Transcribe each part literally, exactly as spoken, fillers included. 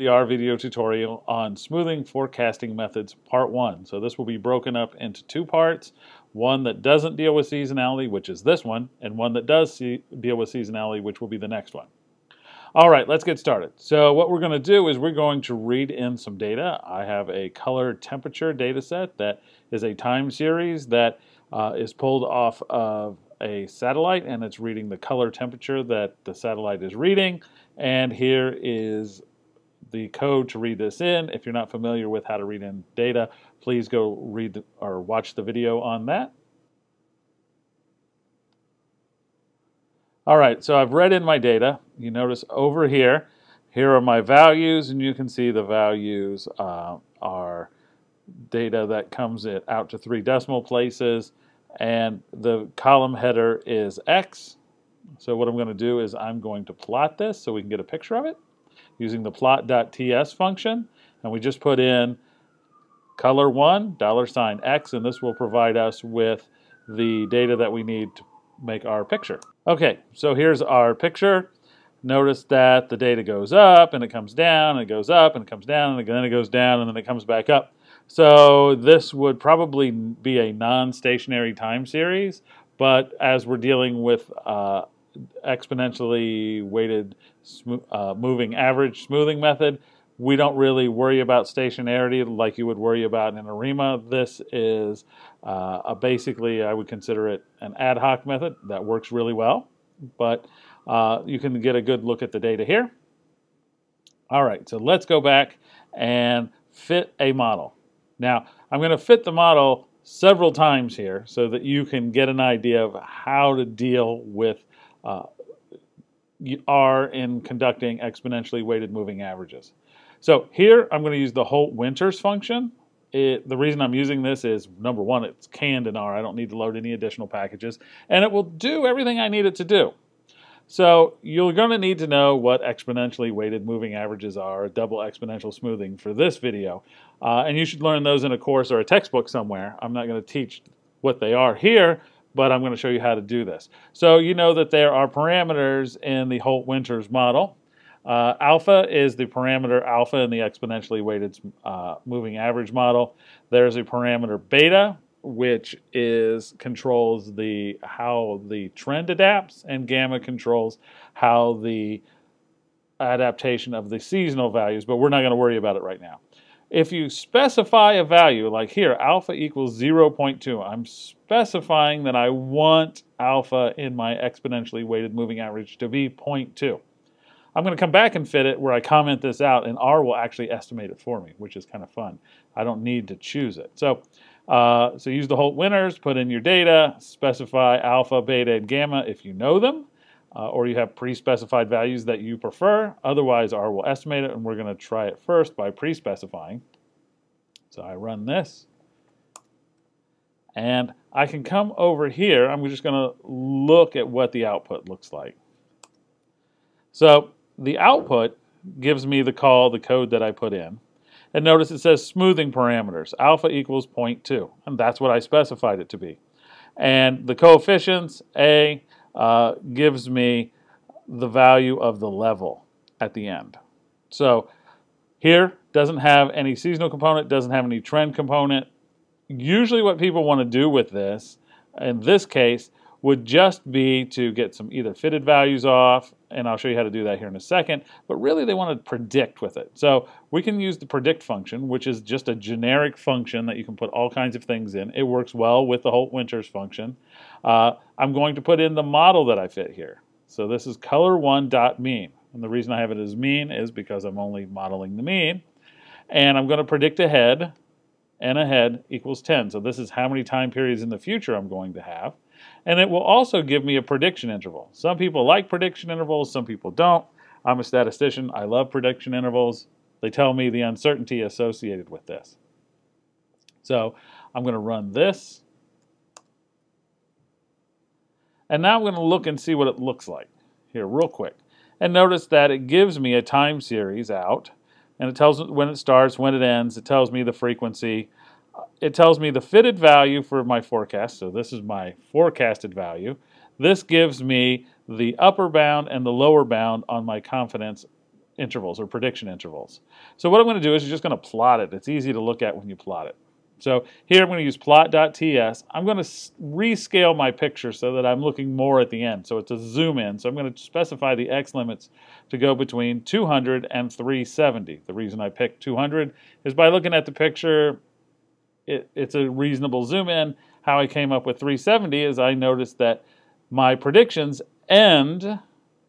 the R video tutorial on smoothing forecasting methods part one. So this will be broken up into two parts, one that doesn't deal with seasonality, which is this one, and one that does see, deal with seasonality, which will be the next one. All right, let's get started. So what we're going to do is we're going to read in some data. I have a color temperature data set that is a time series that uh, is pulled off of a satellite, and it's reading the color temperature that the satellite is reading. And here is the code to read this in. If you're not familiar with how to read in data, please go read the, or watch the video on that. All right, so I've read in my data. You notice over here, here are my values, and you can see the values uh, are data that comes in, out to three decimal places, and the column header is X. So what I'm going to do is I'm going to plot this so we can get a picture of it using the plot.ts function, and we just put in color one, dollar sign X, and this will provide us with the data that we need to make our picture. Okay, so here's our picture. Notice that the data goes up and it comes down and it goes up and it comes down and then it goes down and then it comes back up. So this would probably be a non-stationary time series, but as we're dealing with uh, exponentially weighted uh, moving average smoothing method, we don't really worry about stationarity like you would worry about in ARIMA. This is uh, a basically, I would consider it an ad hoc method that works really well, but uh, you can get a good look at the data here. All right, so let's go back and fit a model. Now, I'm going to fit the model several times here so that you can get an idea of how to deal with uh, R in conducting exponentially weighted moving averages. So here I'm going to use the Holt-Winters function. It, the reason I'm using this is, number one, it's canned in R. I don't need to load any additional packages, and it will do everything I need it to do. So you're going to need to know what exponentially weighted moving averages are, double exponential smoothing for this video, uh, and you should learn those in a course or a textbook somewhere. I'm not going to teach what they are here, but I'm going to show you how to do this. So you know that there are parameters in the Holt-Winters model. Uh, alpha is the parameter alpha in the exponentially weighted uh, moving average model. There's a parameter beta, which is controls the how the trend adapts, and gamma controls how the adaptation of the seasonal values, but we're not going to worry about it right now. If you specify a value, like here, alpha equals zero point two, I'm specifying that I want alpha in my exponentially weighted moving average to be zero point two. I'm going to come back and fit it where I comment this out, and R will actually estimate it for me, which is kind of fun. I don't need to choose it. So, uh, so use the Holt-Winters, put in your data, specify alpha, beta, and gamma if you know them, uh, or you have pre-specified values that you prefer. Otherwise, R will estimate it, and we're going to try it first by pre-specifying. So I run this, and I can come over here. I'm just going to look at what the output looks like. So the output gives me the call, the code that I put in. And notice it says smoothing parameters, alpha equals zero point two. And that's what I specified it to be. And the coefficients, A, uh, gives me the value of the level at the end. So here doesn't have any seasonal component, doesn't have any trend component. Usually what people want to do with this, in this case, would just be to get some either fitted values off, and I'll show you how to do that here in a second, but really they want to predict with it. So we can use the predict function, which is just a generic function that you can put all kinds of things in. It works well with the Holt-Winters function. Uh, I'm going to put in the model that I fit here. So this is color one dot mean, and the reason I have it as mean is because I'm only modeling the mean, and I'm going to predict a head, and a head equals ten. So this is how many time periods in the future I'm going to have. And it will also give me a prediction interval. Some people like prediction intervals, some people don't. I'm a statistician, I love prediction intervals. They tell me the uncertainty associated with this. So I'm going to run this. And now I'm going to look and see what it looks like here real quick. And notice that it gives me a time series out, and it tells me when it starts, when it ends, it tells me the frequency. It tells me the fitted value for my forecast, so this is my forecasted value. This gives me the upper bound and the lower bound on my confidence intervals or prediction intervals. So what I'm going to do is you're just going to plot it. It's easy to look at when you plot it. So here I'm going to use plot dot T S. I'm going to rescale my picture so that I'm looking more at the end. So it's a zoom in. So I'm going to specify the X limits to go between two hundred and three seventy. The reason I picked two hundred is by looking at the picture, it, it's a reasonable zoom in. How I came up with three seventy is I noticed that my predictions end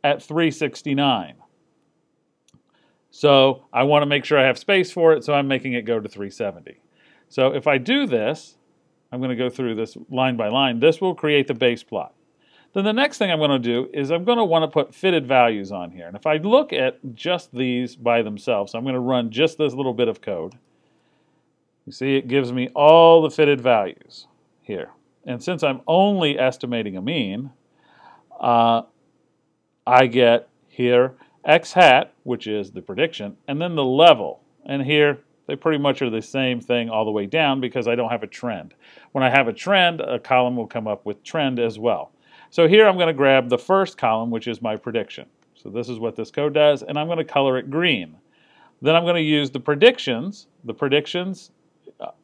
at three sixty-nine. So I want to make sure I have space for it, so I'm making it go to three seventy. So if I do this, I'm going to go through this line by line. This will create the base plot. Then the next thing I'm going to do is I'm going to want to put fitted values on here. And if I look at just these by themselves, I'm going to run just this little bit of code. You see it gives me all the fitted values here. And since I'm only estimating a mean, uh, I get here X hat, which is the prediction, and then the level. And here they pretty much are the same thing all the way down because I don't have a trend. When I have a trend, a column will come up with trend as well. So here I'm going to grab the first column, which is my prediction. So this is what this code does, and I'm going to color it green. Then I'm going to use the predictions. The predictions,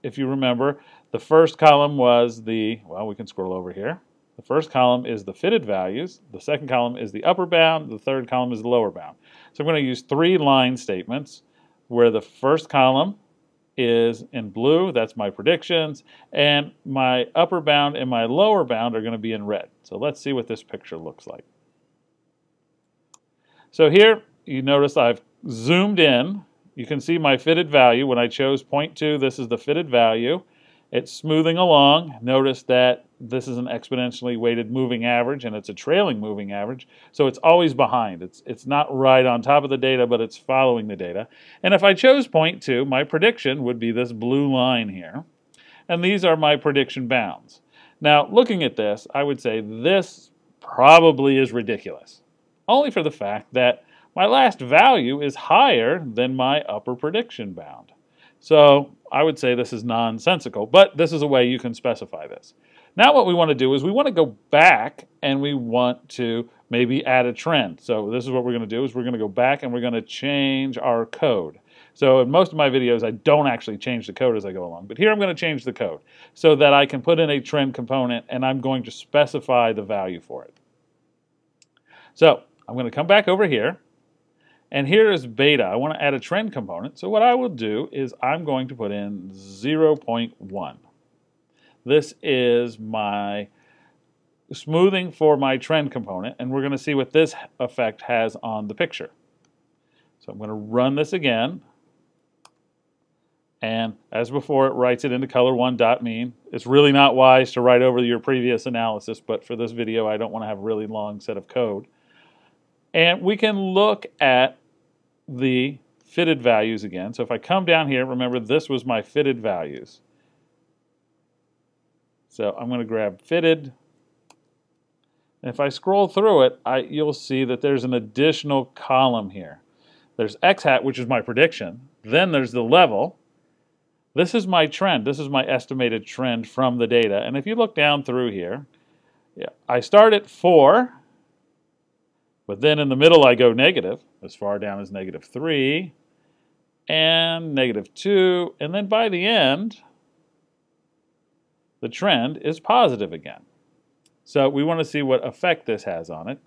if you remember, the first column was the, well, we can scroll over here. The first column is the fitted values, the second column is the upper bound, the third column is the lower bound. So I'm going to use three line statements where the first column is in blue, that's my predictions, and my upper bound and my lower bound are going to be in red. So let's see what this picture looks like. So here you notice I've zoomed in. You can see my fitted value. When I chose zero point two, this is the fitted value. It's smoothing along. Notice that this is an exponentially weighted moving average, and it's a trailing moving average, so it's always behind. It's, it's not right on top of the data, but it's following the data. And if I chose zero point two, my prediction would be this blue line here, and these are my prediction bounds. Now, looking at this, I would say this probably is ridiculous, only for the fact that my last value is higher than my upper prediction bound. So I would say this is nonsensical, but this is a way you can specify this. Now what we want to do is we want to go back and we want to maybe add a trend. So this is what we're going to do is we're going to go back and we're going to change our code. So in most of my videos, I don't actually change the code as I go along, but here I'm going to change the code so that I can put in a trend component and I'm going to specify the value for it. So I'm going to come back over here. And here is beta. I want to add a trend component. So what I will do is I'm going to put in zero point one. This is my smoothing for my trend component, and we're going to see what this effect has on the picture. So I'm going to run this again. And as before, it writes it into color one dot mean. It's really not wise to write over your previous analysis, but for this video, I don't want to have a really long set of code. And we can look at the fitted values again. So if I come down here, remember this was my fitted values. So I'm going to grab fitted. And if I scroll through it, I, you'll see that there's an additional column here. There's X hat, which is my prediction. Then there's the level. This is my trend. This is my estimated trend from the data. And if you look down through here, yeah, I start at four. But then in the middle, I go negative, as far down as negative three, and negative two, and then by the end, the trend is positive again. So we want to see what effect this has on it.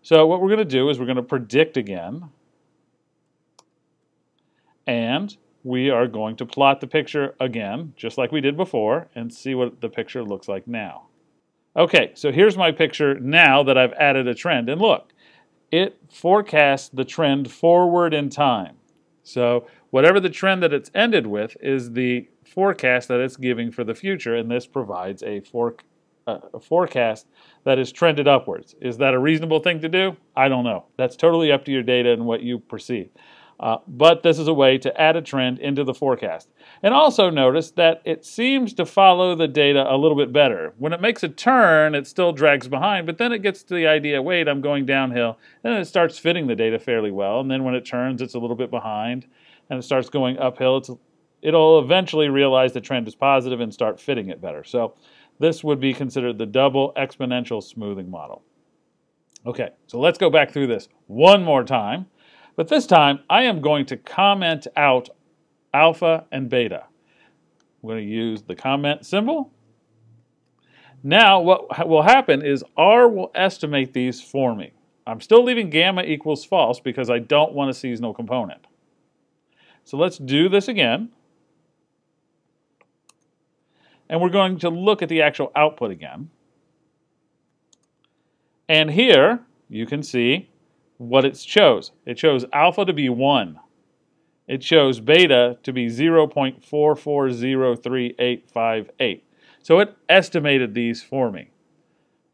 So what we're going to do is we're going to predict again, and we are going to plot the picture again, just like we did before, and see what the picture looks like now. Okay, so here's my picture now that I've added a trend, and look. It forecasts the trend forward in time. So whatever the trend that it's ended with is the forecast that it's giving for the future, and this provides a, for, uh, a forecast that is trended upwards. Is that a reasonable thing to do? I don't know. That's totally up to your data and what you perceive. Uh, but this is a way to add a trend into the forecast. And also notice that it seems to follow the data a little bit better. When it makes a turn, it still drags behind, but then it gets to the idea, wait, I'm going downhill, and it starts fitting the data fairly well, and then when it turns, it's a little bit behind, and it starts going uphill. It's, it'll eventually realize the trend is positive and start fitting it better. So this would be considered the double exponential smoothing model. Okay, so let's go back through this one more time. But this time, I am going to comment out alpha and beta. I'm going to use the comment symbol. Now, what will happen is R will estimate these for me. I'm still leaving gamma equals false because I don't want a seasonal component. So let's do this again. And we're going to look at the actual output again. And here, you can see what it shows. It shows alpha to be one. It shows beta to be zero point four four zero three eight five eight. So it estimated these for me.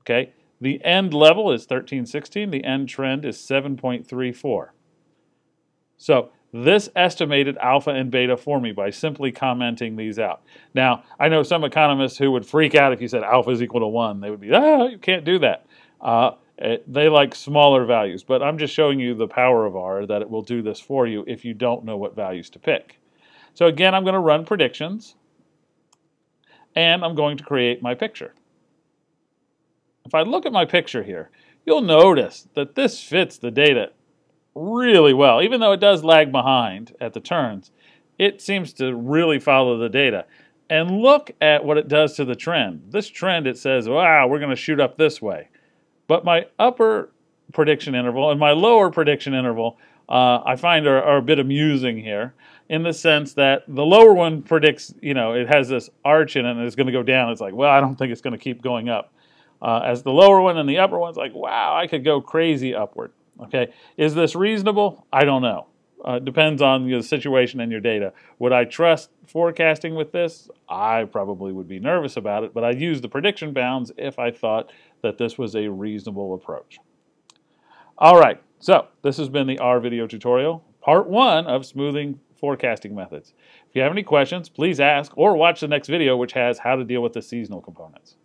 Okay, the end level is thirteen sixteen. The end trend is seven point three four. So this estimated alpha and beta for me by simply commenting these out. Now, I know some economists who would freak out if you said alpha is equal to one. They would be, ah, you can't do that. Uh, It, they like smaller values, but I'm just showing you the power of R, that it will do this for you if you don't know what values to pick. So again, I'm going to run predictions, and I'm going to create my picture. If I look at my picture here, you'll notice that this fits the data really well. Even though it does lag behind at the turns, it seems to really follow the data. And look at what it does to the trend. This trend, it says, wow, we're going to shoot up this way. But my upper prediction interval and my lower prediction interval uh, I find are, are a bit amusing here, in the sense that the lower one predicts, you know, it has this arch in it and it's going to go down. It's like, well, I don't think it's going to keep going up. Uh, as the lower one, and the upper one's like, wow, I could go crazy upward. Okay, is this reasonable? I don't know. Uh, depends on your situation and your data. Would I trust forecasting with this? I probably would be nervous about it, but I'd use the prediction bounds if I thought that this was a reasonable approach. All right, so this has been the R video tutorial, part one of smoothing forecasting methods. If you have any questions, please ask or watch the next video, which has how to deal with the seasonal components.